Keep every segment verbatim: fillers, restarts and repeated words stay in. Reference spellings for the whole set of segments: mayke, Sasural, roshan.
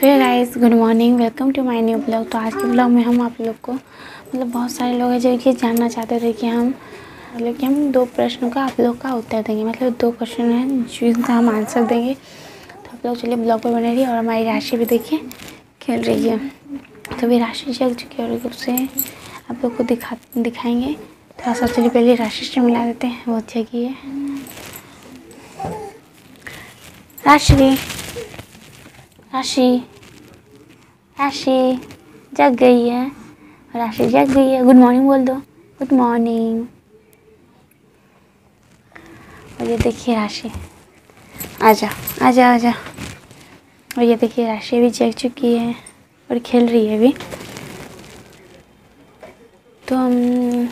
तो ये guys good morning, welcome to my new blog. तो आज के ब्लॉग में हम आप लोग को मतलब बहुत सारे लोग हैं जो कि जानना चाहते थे कि हम मतलब कि हम दो प्रश्नों का आप लोग का उत्तर देंगे, मतलब दो क्वेश्चन हैं जिनका हम आंसर देंगे। तो आप लोग चलिए ब्लॉग पर बने रहिए और हमारी राशि भी देखिए खेल रही है। तो भी राशि चल चुकी है और उससे आप लोग को दिखा दिखाएँगे। तो सबसे पहले राशि से मिला देते हैं, वो जगह है राशि राशि राशि जग गई है, राशि जग गई है। गुड मॉर्निंग बोल दो, गुड मॉर्निंग। और ये देखिए राशि, आजा आजा आजा। और ये देखिए राशि भी जग चुकी है और खेल रही है अभी। तो हम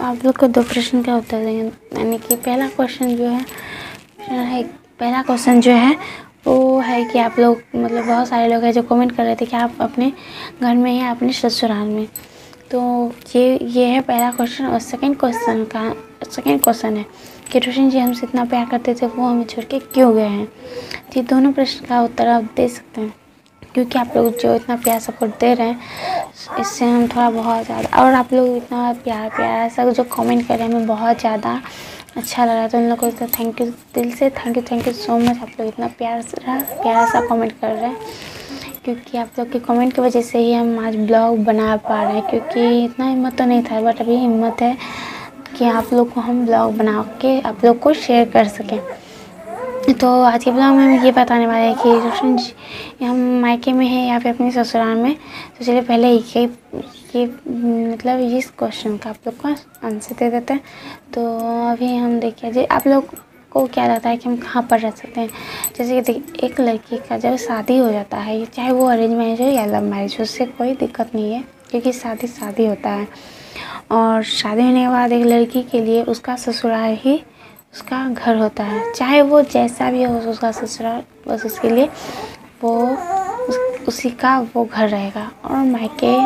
आप लोग को दो प्रश्न का उत्तर देंगे, यानी कि पहला क्वेश्चन जो है है पहला क्वेश्चन जो है वो है कि आप लोग मतलब बहुत सारे लोग हैं जो कमेंट कर रहे थे कि आप अपने घर में या अपने ससुराल में। तो ये ये है पहला क्वेश्चन। और सेकंड क्वेश्चन का सेकंड क्वेश्चन है कि रोशन जी हमसे इतना प्यार करते थे वो हमें छोड़ के क्यों गए हैं। तो ये दोनों प्रश्न का उत्तर आप दे सकते हैं, क्योंकि आप लोग जो इतना प्यार सपोर्ट दे रहे हैं इससे हम थोड़ा बहुत ज़्यादा, और आप लोग इतना प्यार प्यार ऐसा जो कमेंट कर रहे हैं हमें बहुत ज़्यादा अच्छा लगा। तो उन लोगों को थैंक यू, दिल से thank you, thank you so much. आप लोग इतना प्यार प्यार सा कमेंट कर रहे हैं, क्योंकि आप लोग के कमेंट की वजह से ही हम आज ब्लॉग बना पा रहे हैं, क्योंकि इतना हिम्मत तो नहीं था बट अभी हिम्मत है कि आप लोग को हम ब्लॉग बना के आप लोग को शेयर कर सकें। तो आज के ब्लॉग में हम ये बताने वाले हैं कि रोशन जी हम मायके में हैं या फिर अपने ससुराल में। तो चलिए पहले ये ये मतलब इस क्वेश्चन का आप लोग को आंसर दे देते हैं। तो अभी हम देखिए जी आप लोग को क्या लगता है कि हम कहाँ पर रह सकते हैं। जैसे कि एक लड़की का जब शादी हो जाता है, चाहे वो अरेंज मैरिज हो या लव मैरिज हो, उससे कोई दिक्कत नहीं है, क्योंकि शादी शादी होता है। और शादी होने के बाद एक लड़की के लिए उसका ससुराल ही उसका घर होता है, चाहे वो जैसा भी हो उसका ससुराल, बस उसके लिए वो उस, उसी का वो घर रहेगा। और मायके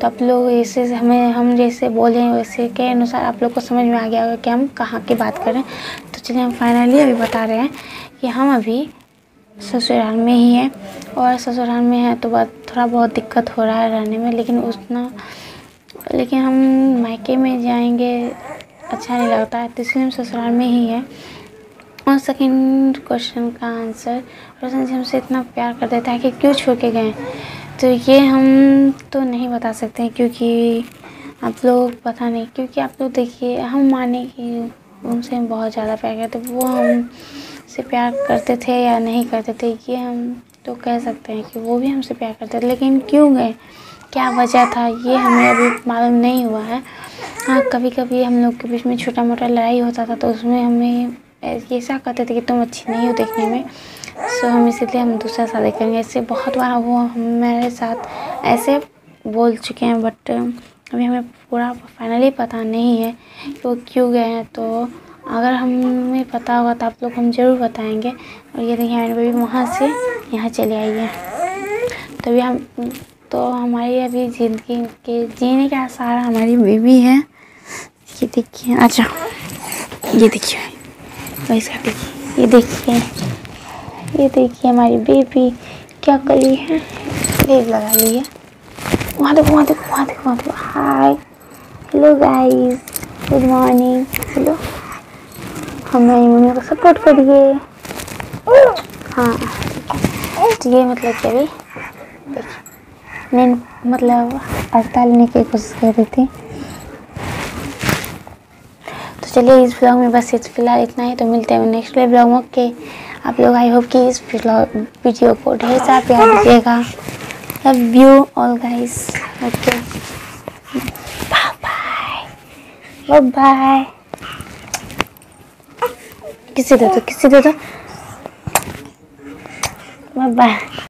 तो आप लोग ऐसे हमें हम जैसे बोलें वैसे के अनुसार आप लोग को समझ में आ गया होगा कि हम कहाँ की बात करें। तो चलिए हम फाइनली अभी बता रहे हैं कि हम अभी ससुराल में ही हैं, और ससुराल में हैं तो थोड़ा बहुत दिक्कत हो रहा है रहने में, लेकिन उतना लेकिन हम मायके में जाएंगे अच्छा नहीं लगता है, तो इसलिए हम ससुराल में ही हैं। और सेकंड क्वेश्चन का आंसर, रोशन जी हमसे इतना प्यार कर देता है कि क्यों छोड़ के गए, तो ये हम तो नहीं बता सकते हैं, क्योंकि आप लोग पता नहीं, क्योंकि आप लोग देखिए हम माने कि उनसे हम बहुत ज़्यादा प्यार करते, वो हमसे प्यार करते थे या नहीं करते थे ये हम तो कह सकते हैं कि वो भी हमसे प्यार करते थे, लेकिन क्यों गए, क्या वजह था ये हमें अभी मालूम नहीं हुआ है। हाँ, कभी कभी हम लोग के बीच में छोटा मोटा लड़ाई होता था, तो उसमें हमें ऐसा कहते थे कि तुम अच्छी नहीं हो देखने में, सो हम इसीलिए हम दूसरा शादी करेंगे। इससे बहुत बार वो हमारे साथ ऐसे बोल चुके हैं, बट अभी हमें पूरा फाइनली पता नहीं है कि वो क्यों गए हैं। तो अगर हमें पता होगा तो आप लोग हम ज़रूर बताएँगे। और ये देखिए मैंने भी वहाँ से यहाँ चले आई है, तभी हम तो हमारी अभी ज़िंदगी के जीने का आसार हमारी बेबी है। ये देखिए, अच्छा ये देखिए और इसका देखिए, ये देखिए ये देखिए हमारी बेबी क्या कर रही है, रेड लगा ली है। वहाँ देखो वहाँ देखो वहाँ देखो वहाँ देखो। Hi, hello guys, good morning. Hello, हमारी मम्मी को सपोर्ट करिए। हाँ, ये मतलब कि अभी देखिए नहीं मतलब हड़ताल लेने की कोशिश कर रही थी। तो चलिए इस ब्लॉग में बस इस फिलहाल इतना ही, तो मिलते हैं नेक्स्ट वाले ब्लॉग में। ओके, आप लोग आई होप कि इस वीडियो को ढेर सारा प्यार दीजिएगा। Love you all guys. Okay, bye bye. किसी दे दो किसी दे दो बाय।